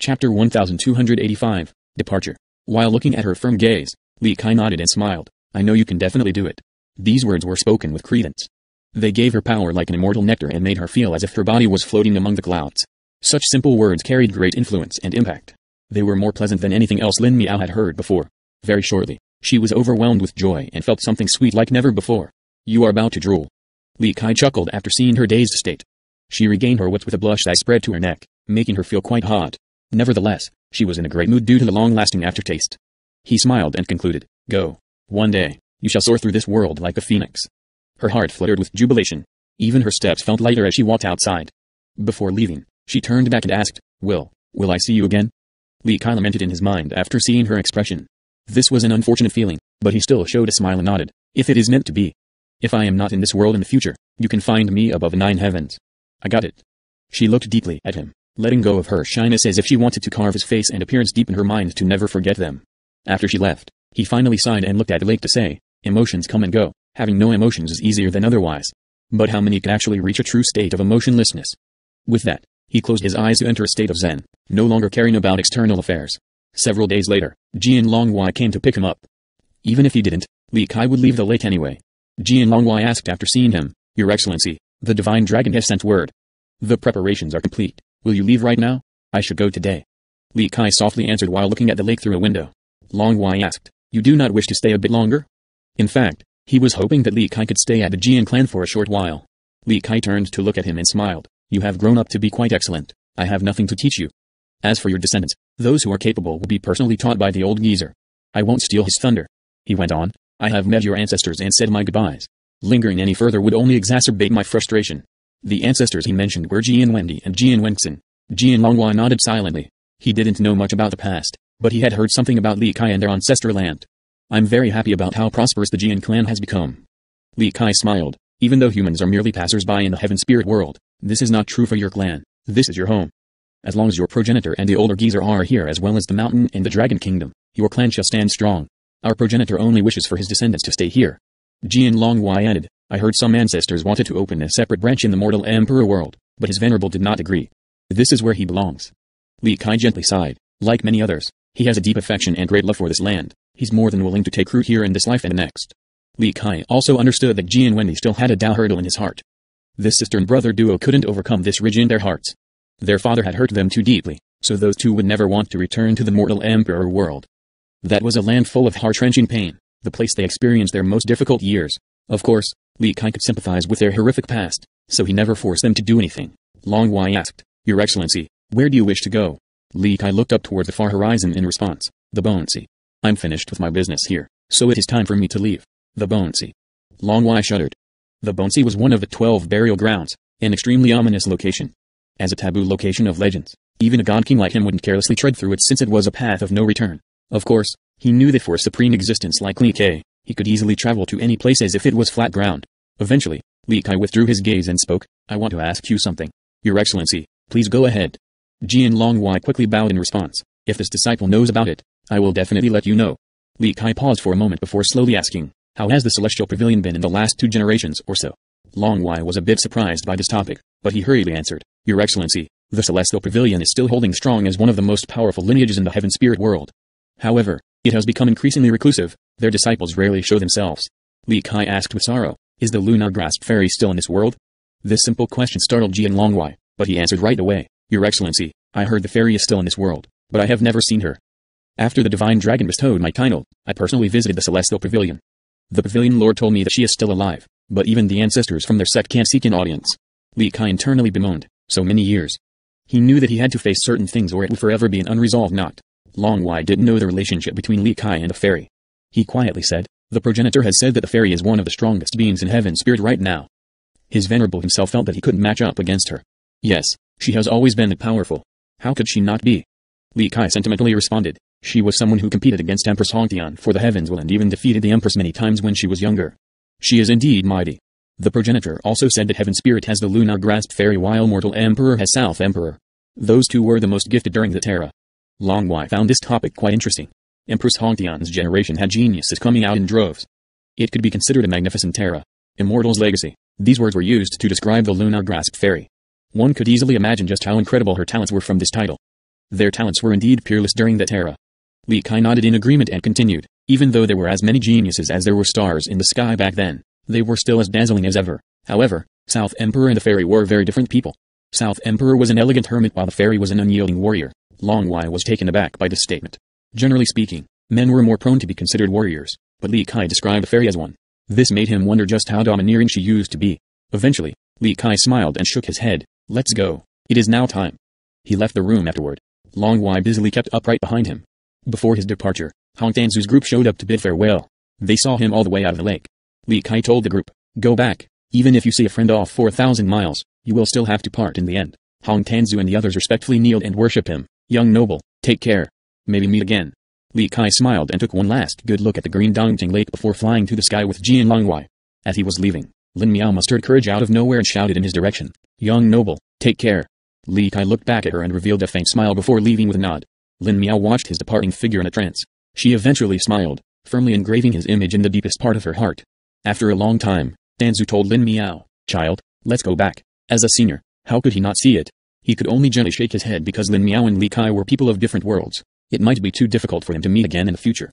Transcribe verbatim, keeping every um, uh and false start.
Chapter twelve eighty-five, Departure. While looking at her firm gaze, Li Kai nodded and smiled. I know you can definitely do it. These words were spoken with credence. They gave her power like an immortal nectar and made her feel as if her body was floating among the clouds. Such simple words carried great influence and impact. They were more pleasant than anything else Lin Miao had heard before. Very shortly, she was overwhelmed with joy and felt something sweet like never before. You are about to drool. Li Kai chuckled after seeing her dazed state. She regained her wits with a blush that spread to her neck, making her feel quite hot. Nevertheless, she was in a great mood due to the long-lasting aftertaste. He smiled and concluded, Go. One day, you shall soar through this world like a phoenix. Her heart fluttered with jubilation. Even her steps felt lighter as she walked outside. Before leaving, she turned back and asked, Will, will I see you again? Li Kai lamented in his mind after seeing her expression. This was an unfortunate feeling, but he still showed a smile and nodded, If it is meant to be. If I am not in this world in the future, you can find me above nine heavens. I got it. She looked deeply at him, letting go of her shyness as if she wanted to carve his face and appearance deep in her mind to never forget them. After she left, he finally sighed and looked at the lake to say, Emotions come and go, having no emotions is easier than otherwise. But how many can actually reach a true state of emotionlessness? With that, he closed his eyes to enter a state of zen, no longer caring about external affairs. Several days later, Jian Longhua came to pick him up. Even if he didn't, Li Kai would leave the lake anyway. Jian Longhua asked after seeing him, Your Excellency, the Divine Dragon has sent word. The preparations are complete. Will you leave right now? I should go today. Li Kai softly answered while looking at the lake through a window. Longhua asked, You do not wish to stay a bit longer? In fact, he was hoping that Li Kai could stay at the Jian clan for a short while. Li Kai turned to look at him and smiled. You have grown up to be quite excellent. I have nothing to teach you. As for your descendants, those who are capable will be personally taught by the old geezer. I won't steal his thunder. He went on. I have met your ancestors and said my goodbyes. Lingering any further would only exacerbate my frustration. The ancestors he mentioned were Jian Wendi and Jian Wenxin. Jian Longhua nodded silently. He didn't know much about the past, but he had heard something about Li Kai and their ancestral land. I'm very happy about how prosperous the Jian clan has become. Li Kai smiled. Even though humans are merely passers-by in the heaven spirit world, this is not true for your clan. This is your home. As long as your progenitor and the older geezer are here as well as the mountain and the dragon kingdom, your clan shall stand strong. Our progenitor only wishes for his descendants to stay here. Jian Longhua added, I heard some ancestors wanted to open a separate branch in the mortal emperor world, but his venerable did not agree. This is where he belongs. Li Kai gently sighed. Like many others, he has a deep affection and great love for this land. He's more than willing to take root here in this life and next. Li Kai also understood that Jian Wendy still had a Dao hurdle in his heart. This sister and brother duo couldn't overcome this ridge in their hearts. Their father had hurt them too deeply, so those two would never want to return to the mortal emperor world. That was a land full of heart-wrenching pain, the place they experienced their most difficult years. Of course, Li Kai could sympathize with their horrific past, so he never forced them to do anything. Longhua asked, Your Excellency, where do you wish to go? Li Kai looked up toward the far horizon in response, The Bone Sea. I'm finished with my business here, so it is time for me to leave. The Bone Sea. Longhua shuddered. The Bone Sea was one of the twelve burial grounds, an extremely ominous location. As a taboo location of legends, even a god-king like him wouldn't carelessly tread through it since it was a path of no return. Of course, he knew that for a supreme existence like Li Kai, he could easily travel to any place as if it was flat ground. Eventually, Li Kai withdrew his gaze and spoke, I want to ask you something. Your Excellency, please go ahead. Jian Longhua quickly bowed in response. If this disciple knows about it, I will definitely let you know. Li Kai paused for a moment before slowly asking, How has the Celestial Pavilion been in the last two generations or so? Longhua was a bit surprised by this topic, but he hurriedly answered, Your Excellency, the Celestial Pavilion is still holding strong as one of the most powerful lineages in the heaven spirit world. However, it has become increasingly reclusive, their disciples rarely show themselves. Li Kai asked with sorrow, Is the Lunar Grasp Fairy still in this world? This simple question startled Jian Longhua, but he answered right away, Your Excellency, I heard the fairy is still in this world, but I have never seen her. After the Divine Dragon bestowed my title, I personally visited the Celestial Pavilion. The Pavilion Lord told me that she is still alive, but even the ancestors from their sect can't seek an audience. Li Kai internally bemoaned, so many years. He knew that he had to face certain things or it would forever be an unresolved knot. Longhua didn't know the relationship between Li Kai and the fairy. He quietly said, The progenitor has said that the fairy is one of the strongest beings in heaven spirit right now. His venerable himself felt that he couldn't match up against her. Yes, she has always been powerful. How could she not be? Li Kai sentimentally responded. She was someone who competed against Empress Hongtian for the heaven's will and even defeated the Empress many times when she was younger. She is indeed mighty. The progenitor also said that Heaven Spirit has the Lunar Grasp Fairy while Mortal Emperor has South Emperor. Those two were the most gifted during that era. Longhua found this topic quite interesting. Empress Hongtian's generation had geniuses coming out in droves. It could be considered a magnificent era. Immortal's legacy. These words were used to describe the Lunar Grasp Fairy. One could easily imagine just how incredible her talents were from this title. Their talents were indeed peerless during that era. Li Kai nodded in agreement and continued, even though there were as many geniuses as there were stars in the sky back then, they were still as dazzling as ever. However, South Emperor and the fairy were very different people. South Emperor was an elegant hermit while the fairy was an unyielding warrior. Longwai was taken aback by this statement. Generally speaking, men were more prone to be considered warriors, but Li Kai described the fairy as one. This made him wonder just how domineering she used to be. Eventually, Li Kai smiled and shook his head. Let's go. It is now time. He left the room afterward. Longwai busily kept upright behind him. Before his departure, Hong Tanzu's group showed up to bid farewell. They saw him all the way out of the lake. Li Kai told the group, go back. Even if you see a friend off four thousand miles, you will still have to part in the end. Hong Tanzu and the others respectfully kneeled and worship him. Young noble, take care. Maybe meet again. Li Kai smiled and took one last good look at the green Dongting Lake before flying to the sky with Jian Longwai. As he was leaving, Lin Miao mustered courage out of nowhere and shouted in his direction, young noble, take care. Li Kai looked back at her and revealed a faint smile before leaving with a nod. Lin Miao watched his departing figure in a trance. She eventually smiled, firmly engraving his image in the deepest part of her heart. After a long time, Tanzu told Lin Miao, child, let's go back. As a senior, how could he not see it? He could only gently shake his head because Lin Miao and Li Kai were people of different worlds. It might be too difficult for them to meet again in the future.